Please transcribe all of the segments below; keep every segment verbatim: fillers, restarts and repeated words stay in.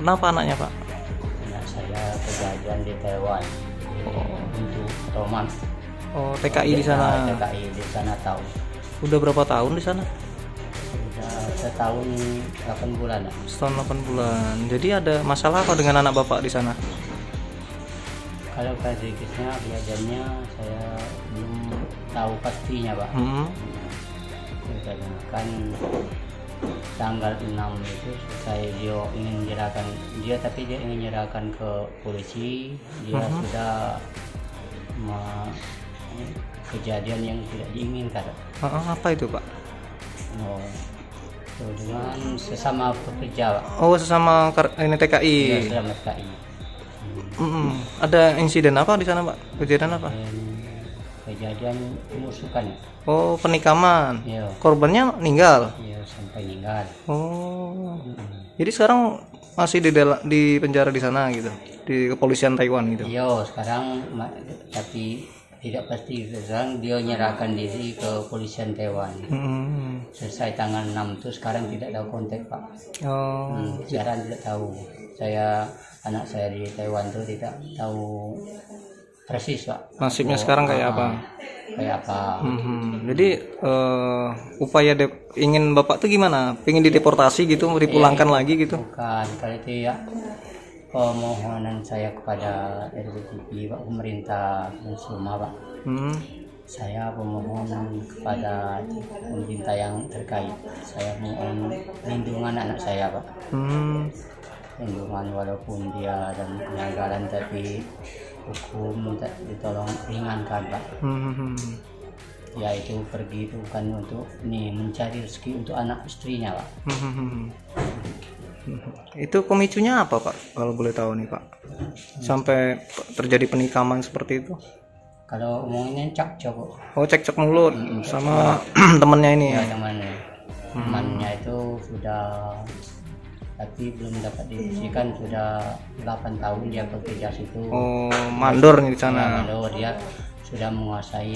Kenapa anaknya, Pak? Anak saya kejadian di Taiwan. Oh. Untuk roman. Oh, T K I di sana. T K I di sana tahu. Udah berapa tahun di sana? Udah setahun delapan bulan. Ya? Setahun delapan bulan. Jadi ada masalah apa dengan anak bapak di sana? Kalau kasusnya kejadiannya saya belum tahu pastinya, Pak. Hmm. Kan tanggal enam itu saya dia ingin menyerahkan dia, tapi dia ingin menyerahkan ke polisi. Dia uh-huh. sudah kejadian yang tidak diinginkan. Uh-huh. Apa itu, Pak? Oh, dengan sesama pekerja, Pak. Oh, sesama ini T K I. Ya, sesama T K I. Hmm. Mm-hmm. Ada insiden apa di sana, Pak? Kejadian apa? Hmm. Kejadian penusukan. Oh, penikaman. Iya. Korbannya meninggal. Iya, sampai meninggal. Oh. Mm-hmm. Jadi sekarang masih di dela- di penjara di sana gitu, di kepolisian Taiwan gitu. Iya, sekarang tapi tidak pasti, sekarang dia menyerahkan diri ke kepolisian Taiwan. Mm-hmm. Selesai tanggal enam itu sekarang tidak tahu kontak, Pak. Oh. Hmm, sekarang tidak tahu. Saya anak saya di Taiwan itu tidak tahu persis, Pak. Nasibnya oh, sekarang kayak uh, apa? Kayak apa? Mm-hmm. Jadi uh, upaya dep- ingin bapak tuh gimana? Pengen dideportasi gitu, dipulangkan eh, lagi gitu? Bukan, kalau itu ya permohonan saya kepada R W T P, Pak, pemerintah semua, Pak. Hmm. Saya permohonan kepada pemerintah yang terkait. Saya mohon lindungan anak saya, Pak. Hmm. Lindungan walaupun dia dalam penjagalan, tapi hukum minta ditolong ringankan, Pak. Hmm. Ya itu pergi itu bukan untuk nih mencari rezeki untuk anak istrinya, Pak. Hmm. Itu pemicunya apa, Pak? Kalau boleh tahu nih, Pak. Sampai terjadi penikaman seperti itu? Kalau ngomongnya cekcok. Oh, cekcok mulut hmm, sama temannya ini ya. Temannya. Hmm. Temannya itu sudah, tapi belum dapat dibersihkan, sudah delapan tahun dia bekerja situ. Oh, mandor di sana. Mandor, dia sudah menguasai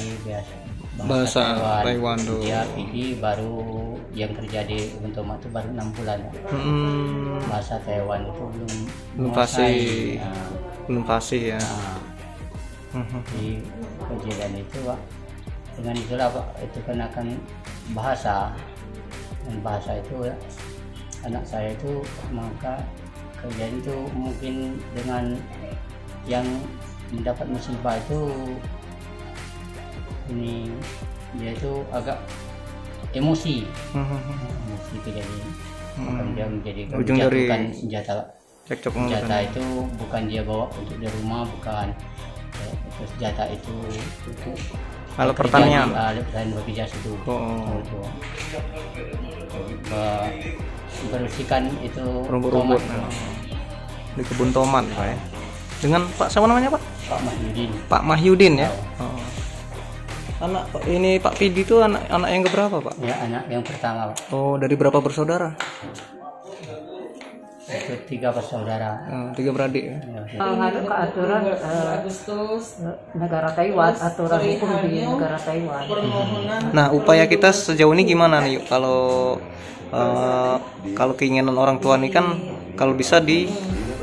bahasa, bahasa Taiwan. Dia P D baru yang kerja di Bengkulu itu baru enam bulan. Hmm. Bahasa Taiwan itu belum belum fasih. Nah, belum fasih ya. Nah, di kejadian itu, Pak. Dengan itulah, Pak, itu kenakan bahasa. Dan bahasa itu ya, anak saya itu maka kejadian itu mungkin dengan yang mendapat musibah itu ini dia itu agak emosi, emosi kejadian, bukan dia menjadi bukan senjata, senjata itu bukan dia bawa untuk di rumah, bukan itu senjata itu untuk alat pertanian, alat pertanian bagi jas itu. Bersihkan itu rumput-rumput nah, di kebun tomat, Pak ya. Dengan Pak siapa namanya, Pak? Pak Mahyudin. Pak Mahyudin ya. Oh. Anak ini Pak Pidi itu anak anak yang keberapa, Pak? Ya, anak yang pertama, Pak. Oh, dari berapa bersaudara? Itu tiga bersaudara. Oh, tiga beradik ya. Mengacu ke aturan uh, Agustus negara Taiwan, aturan hukum di negara Taiwan. Nah, upaya kita sejauh ini gimana nih kalau Uh, kalau keinginan orang tua ini kan kalau bisa di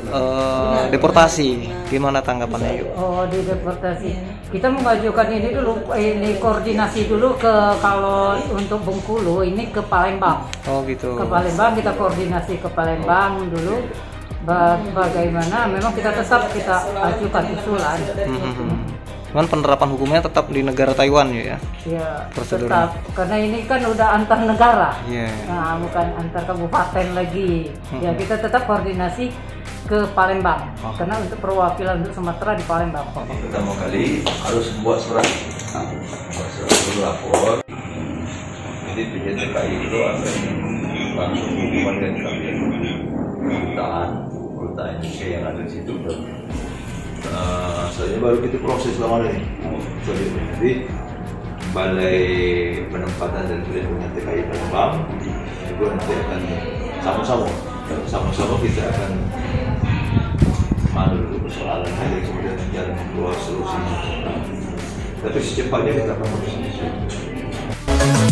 uh, deportasi, gimana tanggapannya, yuk? Oh, di deportasi kita mengajukan ini dulu, ini koordinasi dulu ke, kalau untuk Bengkulu ini ke Palembang. Oh gitu. Ke Palembang kita koordinasi ke Palembang dulu, bagaimana? Memang kita tetap kita ajukan usulan. Mm-hmm. Cuman penerapan hukumnya tetap di negara Taiwan ya? Iya, tetap. Karena ini kan udah antar negara, yeah. Nah, bukan antar kabupaten lagi. Hmm. Ya, kita tetap koordinasi ke Palembang. Oh. Karena untuk perwakilan untuk Sumatera di Palembang. Oh. Pertama kali harus buat surat, nah, buat surat dulu lapor. Jadi pihak T K I itu akan langsung hubungan dengan kami, perusahaan, perusahaan yang ada di situ. Uh, saya baru kita proses lama ini. Jadi, jadi balai penempatan dan pelindungan T K I Palembang itu nanti akan sama-sama, sama-sama kita akan malu dulu persoalan ini, kemudian jalan keluar solusinya. Tapi secepatnya kita akan proses.